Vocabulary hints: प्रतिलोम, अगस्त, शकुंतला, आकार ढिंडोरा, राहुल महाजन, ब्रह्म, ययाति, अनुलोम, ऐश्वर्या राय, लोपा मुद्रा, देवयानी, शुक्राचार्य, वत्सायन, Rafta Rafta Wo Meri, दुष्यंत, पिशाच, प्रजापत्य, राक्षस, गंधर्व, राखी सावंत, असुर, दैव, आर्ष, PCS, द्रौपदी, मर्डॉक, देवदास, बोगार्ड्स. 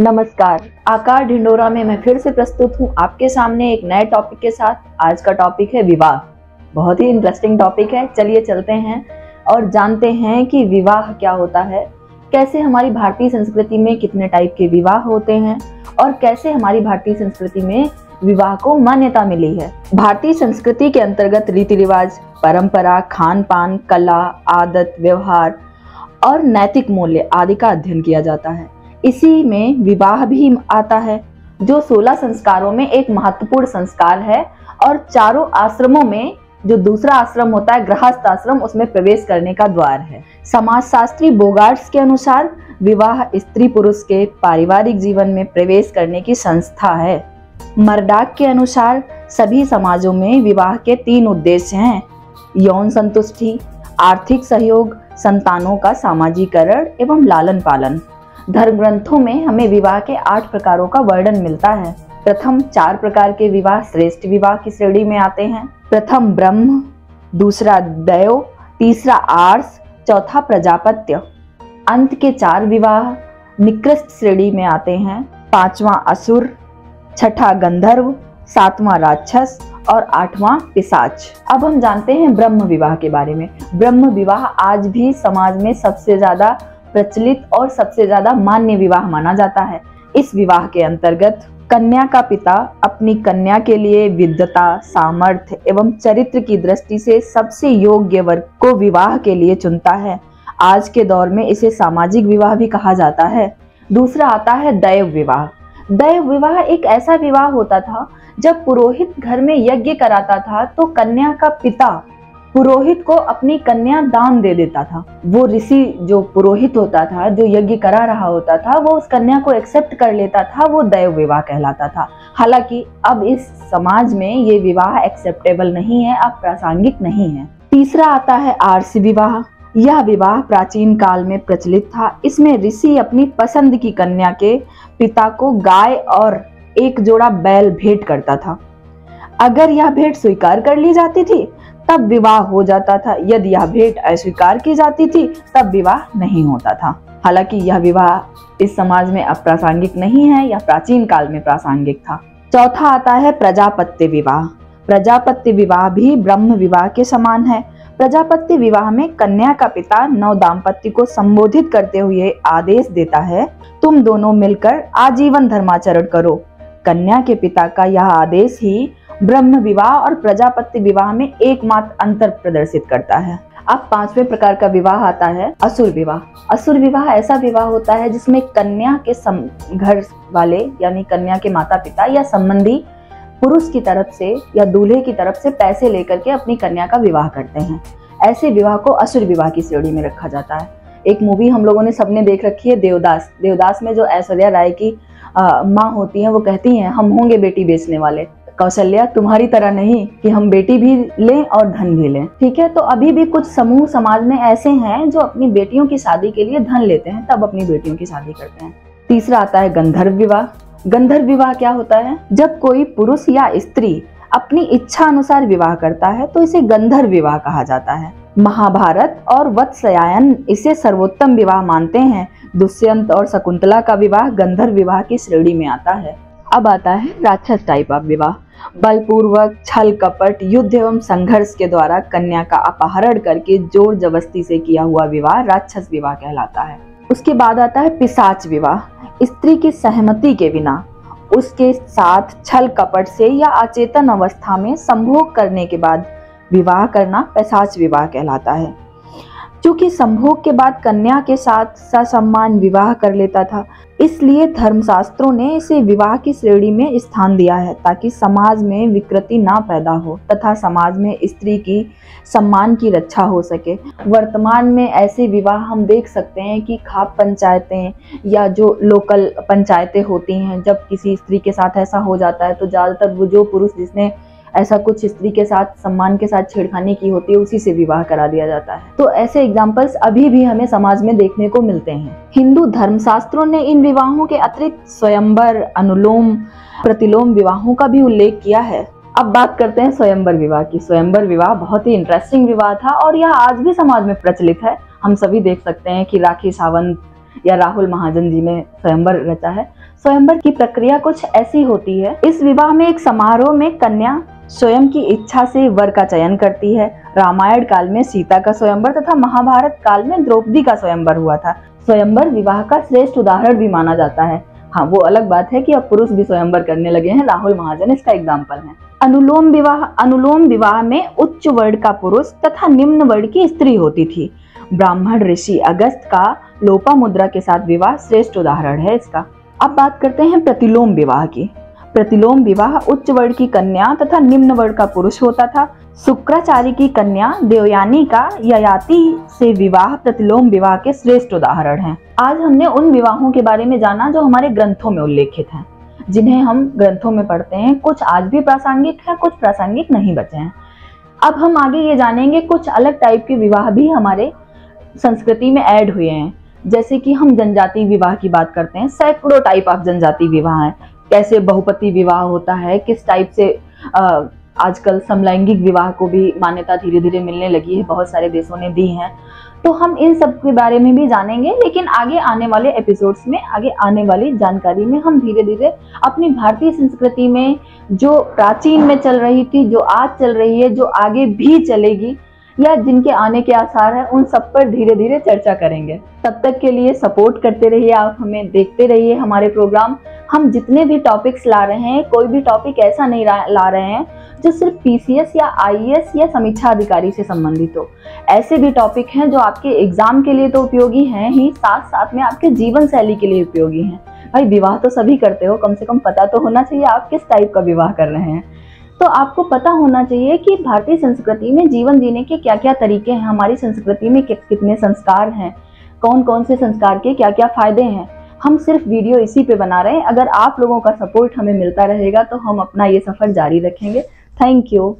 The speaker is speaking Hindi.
नमस्कार, आकार ढिंडोरा में मैं फिर से प्रस्तुत हूँ आपके सामने एक नए टॉपिक के साथ। आज का टॉपिक है विवाह। बहुत ही इंटरेस्टिंग टॉपिक है। चलिए चलते हैं और जानते हैं कि विवाह क्या होता है, कैसे हमारी भारतीय संस्कृति में कितने टाइप के विवाह होते हैं और कैसे हमारी भारतीय संस्कृति में विवाह को मान्यता मिली है। भारतीय संस्कृति के अंतर्गत रीति रिवाज, परंपरा, खान पान, कला, आदत, व्यवहार और नैतिक मूल्य आदि का अध्ययन किया जाता है। इसी में विवाह भी आता है, जो 16 संस्कारों में एक महत्वपूर्ण संस्कार है। और चारों आश्रमों में जो दूसरा आश्रम होता है, गृहस्थ आश्रम, उसमें प्रवेश करने का द्वार है। समाजशास्त्री बोगार्ड्स के अनुसार विवाह स्त्री पुरुष के पारिवारिक जीवन में प्रवेश करने की संस्था है। मर्डॉक के अनुसार सभी समाजों में विवाह के 3 उद्देश्य हैं: यौन संतुष्टि, आर्थिक सहयोग, संतानों का सामाजिकरण एवं लालन पालन। धर्म ग्रंथों में हमें विवाह के 8 प्रकारों का वर्णन मिलता है। प्रथम 4 प्रकार के विवाह श्रेष्ठ विवाह की श्रेणी में आते हैं। प्रथम ब्रह्म, दूसरा दैव, तीसरा आर्ष, चौथा प्रजापत्य। अंत के 4 विवाह निकृष्ट श्रेणी में आते हैं। पांचवा असुर, छठा गंधर्व, सातवां राक्षस और 8वां पिशाच। अब हम जानते हैं ब्रह्म विवाह के बारे में। ब्रह्म विवाह आज भी समाज में सबसे ज्यादा प्रचलित और सबसे ज्यादा मान्य विवाह माना जाता है। इस विवाह के अंतर्गत कन्या का पिता अपनी कन्या के लिए विद्वता, सामर्थ्य एवं चरित्र की दृष्टि से सबसे योग्य वर्ग को विवाह के लिए चुनता है। आज के दौर में इसे सामाजिक विवाह भी कहा जाता है। दूसरा आता है दैव विवाह। दैव विवाह एक ऐसा विवाह होता था जब पुरोहित घर में यज्ञ कराता था तो कन्या का पिता पुरोहित को अपनी कन्या दान दे देता था। वो ऋषि जो पुरोहित होता था, जो यज्ञ करा रहा होता था, वो उस कन्या को एक्सेप्ट कर लेता था। वो दैव विवाह कहलाता था। हालांकि अब इस समाज में ये विवाह एक्सेप्टेबल नहीं है, अब प्रासंगिक नहीं है। तीसरा आता है आर्ष विवाह। यह विवाह प्राचीन काल में प्रचलित था। इसमें ऋषि अपनी पसंद की कन्या के पिता को गाय और एक जोड़ा बैल भेंट करता था। अगर यह भेंट स्वीकार कर ली जाती थी तब विवाह हो जाता था, यदि यह भेंट अस्वीकार की जाती थी तब विवाह नहीं होता था। हालांकि यह विवाह इस समाज में अब प्रासंगिक नहीं है, यह प्राचीन काल में प्रासंगिक था। चौथा आता है प्रजापत्य विवाह। प्रजापत्य विवाह भी ब्रह्म विवाह के समान है। प्रजापत्य विवाह में कन्या का पिता नव दाम्पत्य को संबोधित करते हुए आदेश देता है, तुम दोनों मिलकर आजीवन धर्माचरण करो। कन्या के पिता का यह आदेश ही ब्रह्म विवाह और प्रजापत्य विवाह में एकमात्र अंतर प्रदर्शित करता है। अब 5वें प्रकार का विवाह आता है असुर विवाह। असुर विवाह ऐसा विवाह होता है जिसमें कन्या के घर वाले यानी कन्या के माता पिता या संबंधी पुरुष की तरफ से या दूल्हे की तरफ से पैसे लेकर के अपनी कन्या का विवाह करते हैं। ऐसे विवाह को असुर विवाह की श्रेणी में रखा जाता है। एक मूवी हम लोगों ने सबने देख रखी है, देवदास। देवदास में जो ऐश्वर्या राय की माँ होती है, वो कहती है, हम होंगे बेटी बेचने वाले, कौशल्या तुम्हारी तरह नहीं कि हम बेटी भी लें और धन भी लें। ठीक है, तो अभी भी कुछ समूह समाज में ऐसे हैं जो अपनी बेटियों की शादी के लिए धन लेते हैं, तब अपनी बेटियों की शादी करते हैं। तीसरा आता है गंधर्व विवाह। गंधर्व विवाह क्या होता है? जब कोई पुरुष या स्त्री अपनी इच्छा अनुसार विवाह करता है तो इसे गंधर्व विवाह कहा जाता है। महाभारत और वत्सायन इसे सर्वोत्तम विवाह मानते हैं। दुष्यंत और शकुंतला का विवाह गंधर्व विवाह की श्रेणी में आता है। अब आता है राक्षस टाइप ऑफ विवाह। बलपूर्वक, छल कपट, युद्ध एवं संघर्ष के द्वारा कन्या का अपहरण करके जोर जबरदस्ती से किया हुआ विवाह राक्षस विवाह कहलाता है। उसके बाद आता है पिशाच विवाह। स्त्री की सहमति के बिना उसके साथ छल कपट से या अचेतन अवस्था में संभोग करने के बाद विवाह करना पिशाच विवाह कहलाता है। चूंकि संभोग के बाद कन्या के साथ ससम्मान विवाह कर लेता था, इसलिए धर्मशास्त्रों ने इसे विवाह की श्रेणी में स्थान दिया है ताकि समाज में विकृति ना पैदा हो तथा समाज में स्त्री की सम्मान की रक्षा हो सके। वर्तमान में ऐसे विवाह हम देख सकते हैं कि खाप पंचायतें या जो लोकल पंचायतें होती हैं, जब किसी स्त्री के साथ ऐसा हो जाता है तो ज़्यादातर वो जो पुरुष जिसने ऐसा कुछ स्त्री के साथ सम्मान के साथ छेड़खानी की होती है, उसी से विवाह करा दिया जाता है। तो ऐसे एग्जाम्पल्स अभी भी हमें समाज में देखने को मिलते हैं। हिंदू धर्मशास्त्रों ने इन विवाहों के अतिरिक्त स्वयंवर, अनुलोम प्रतिलोम विवाहों का भी उल्लेख किया है। अब बात करते हैं स्वयंवर विवाह की। स्वयंवर विवाह बहुत ही इंटरेस्टिंग विवाह था और यह आज भी समाज में प्रचलित है। हम सभी देख सकते हैं कि राखी सावंत या राहुल महाजन जी ने स्वयंवर रचा है। स्वयंवर की प्रक्रिया कुछ ऐसी होती है। इस विवाह में एक समारोह में कन्या स्वयं की इच्छा से वर का चयन करती है। रामायण काल में सीता का स्वयंवर तथा महाभारत काल में द्रौपदी का स्वयंवर हुआ था। स्वयंवर विवाह का श्रेष्ठ उदाहरण भी माना जाता है। हाँ, वो अलग बात है कि अब पुरुष भी स्वयंवर करने लगे हैं। राहुल महाजन इसका एग्जाम्पल है। अनुलोम विवाह में उच्च वर्ग का पुरुष तथा निम्न वर्ग की स्त्री होती थी। ब्राह्मण ऋषि अगस्त का लोपा मुद्रा के साथ विवाह श्रेष्ठ उदाहरण है इसका। अब बात करते हैं प्रतिलोम विवाह की। प्रतिलोम विवाह उच्च वर्ग की कन्या तथा निम्न वर्ग का पुरुष होता था। शुक्राचार्य की कन्या देवयानी का ययाति से विवाह प्रतिलोम विवाह के श्रेष्ठ उदाहरण है। आज हमने उन विवाहों के बारे में जाना जो हमारे ग्रंथों में उल्लेखित हैं, जिन्हें हम ग्रंथों में पढ़ते हैं। कुछ आज भी प्रासंगिक है, कुछ प्रासंगिक नहीं बचे हैं। अब हम आगे ये जानेंगे कुछ अलग टाइप के विवाह भी हमारे संस्कृति में ऐड हुए हैं। जैसे कि हम जनजाति विवाह की बात करते हैं, सैकड़ों टाइप ऑफ जनजाति विवाह है। कैसे बहुपति विवाह होता है, किस टाइप से आजकल समलैंगिक विवाह को भी मान्यता धीरे धीरे मिलने लगी है, बहुत सारे देशों ने दी है। तो हम इन सब के बारे में भी जानेंगे, लेकिन आगे आने वाले एपिसोड्स में, आगे आने वाली जानकारी में हम धीरे धीरे अपनी भारतीय संस्कृति में जो प्राचीन में चल रही थी, जो आज चल रही है, जो आगे भी चलेगी या जिनके आने के आसार हैं, उन सब पर धीरे धीरे चर्चा करेंगे। तब तक के लिए सपोर्ट करते रहिए, आप हमें देखते रहिए हमारे प्रोग्राम। हम जितने भी टॉपिक्स ला रहे हैं, कोई भी टॉपिक ऐसा नहीं ला रहे हैं जो सिर्फ PCS या IAS या समीक्षा अधिकारी से संबंधित हो। ऐसे भी टॉपिक हैं जो आपके एग्जाम के लिए तो उपयोगी हैं ही, साथ साथ में आपके जीवन शैली के लिए उपयोगी हैं। भाई, विवाह तो सभी करते हो, कम से कम पता तो होना चाहिए आप किस टाइप का विवाह कर रहे हैं। तो आपको पता होना चाहिए कि भारतीय संस्कृति में जीवन जीने के क्या क्या तरीके हैं, हमारी संस्कृति में कितने संस्कार हैं, कौन कौन से संस्कार के क्या क्या फायदे हैं। हम सिर्फ वीडियो इसी पे बना रहे हैं। अगर आप लोगों का सपोर्ट हमें मिलता रहेगा तो हम अपना ये सफर जारी रखेंगे। Thank you.